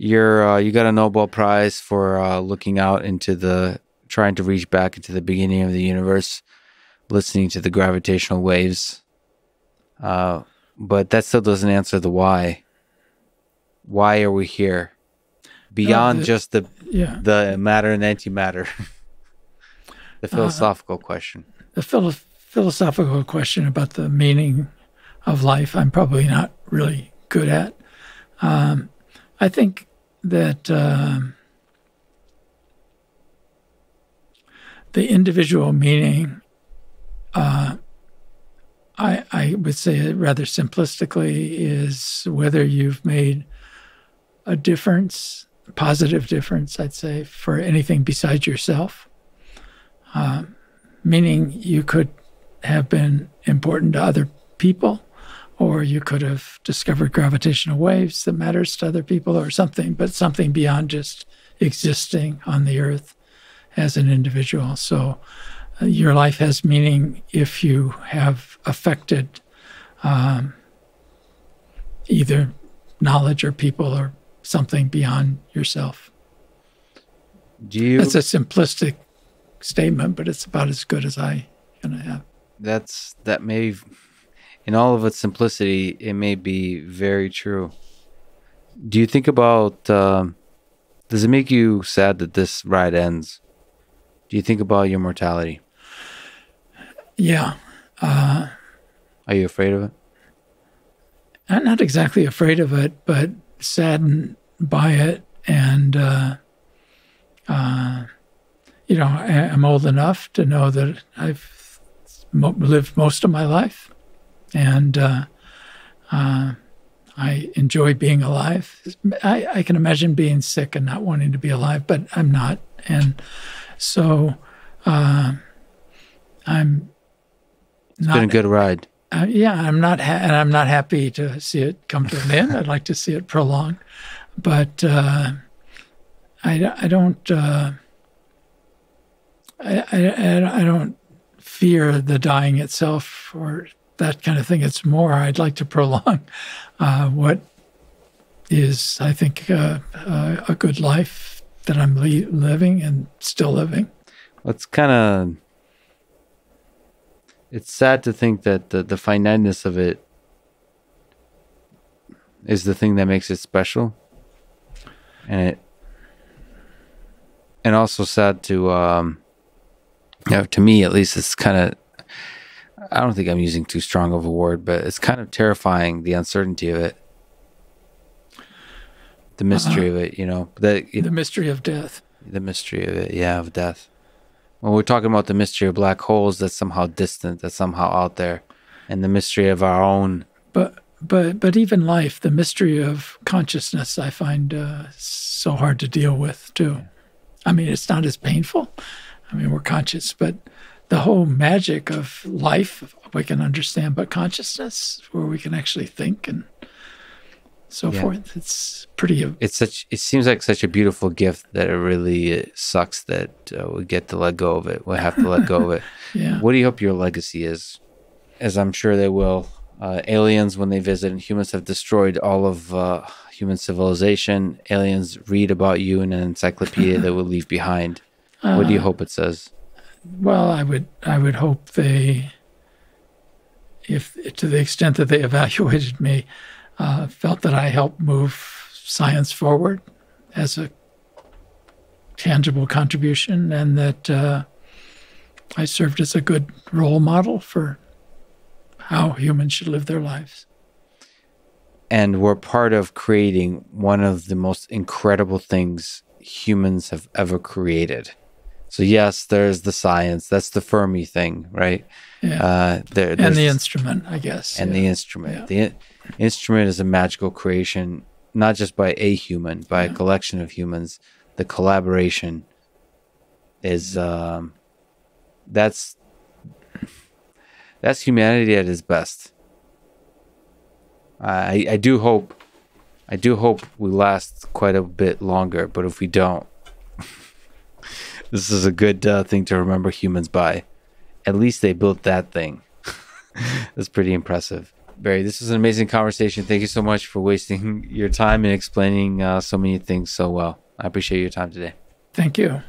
you got a Nobel Prize for looking out into the, trying to reach back into the beginning of the universe, listening to the gravitational waves. But that still doesn't answer the why. Why are we here? Beyond just the matter and antimatter. The philosophical question. The philosophical question about the meaning of life, I'm probably not really good at. I think that the individual meaning, I would say it rather simplistically, is whether you've made a difference, a positive difference, I'd say, for anything besides yourself. Meaning you could have been important to other people, or you could have discovered gravitational waves that matters to other people or something, but something beyond just existing on the earth as an individual. So your life has meaning if you have affected either knowledge or people or something beyond yourself. That's a simplistic statement, but it's about as good as I can have. That may... In all of its simplicity, it may be very true. Do you think about, does it make you sad that this ride ends? Do you think about your mortality? Yeah. Are you afraid of it? I'm not exactly afraid of it, but saddened by it. And, you know, I'm old enough to know that I've lived most of my life. And I enjoy being alive. I can imagine being sick and not wanting to be alive, but I'm not. And so I'm not. It's been a good ride. Yeah, I'm not happy to see it come to an end. I'd like to see it prolonged. But I don't fear the dying itself or that kind of thing. It's more, I'd like to prolong what is, I think, a good life that I'm living and still living. Well, it's kind of, it's sad to think that the finiteness of it is the thing that makes it special. And and also sad to, you know, to me at least, it's kind of, I don't think I'm using too strong of a word, but it's kind of terrifying, the uncertainty of it, the mystery of it, you know. The mystery of death. The mystery of it, yeah, of death. When we're talking about the mystery of black holes, that's somehow distant, that's somehow out there, and the mystery of our own. But even life, the mystery of consciousness, I find so hard to deal with too. I mean, it's not as painful. I mean, we're conscious, but the whole magic of life we can understand, but consciousness, where we can actually think and so forth, it's pretty... It seems like such a beautiful gift that it really sucks that we get to let go of it. We'll have to let go of it. Yeah. What do you hope your legacy is? As I'm sure they will. Aliens, when they visit, and humans have destroyed all of human civilization. Aliens read about you in an encyclopedia that we'll leave behind. What do you hope it says? Well, I would hope they, if to the extent that they evaluated me, felt that I helped move science forward as a tangible contribution, and that I served as a good role model for how humans should live their lives. And we're part of creating one of the most incredible things humans have ever created. So yes, there's the science. That's the Fermi thing, right? Yeah. And the instrument, I guess. And the instrument. Yeah. The instrument is a magical creation, not just by a human, by a collection of humans. The collaboration is, that's humanity at its best. I do hope we last quite a bit longer, but if we don't, this is a good thing to remember humans by. At least they built that thing. That's pretty impressive. Barry, this was an amazing conversation. Thank you so much for wasting your time and explaining so many things so well. I appreciate your time today. Thank you.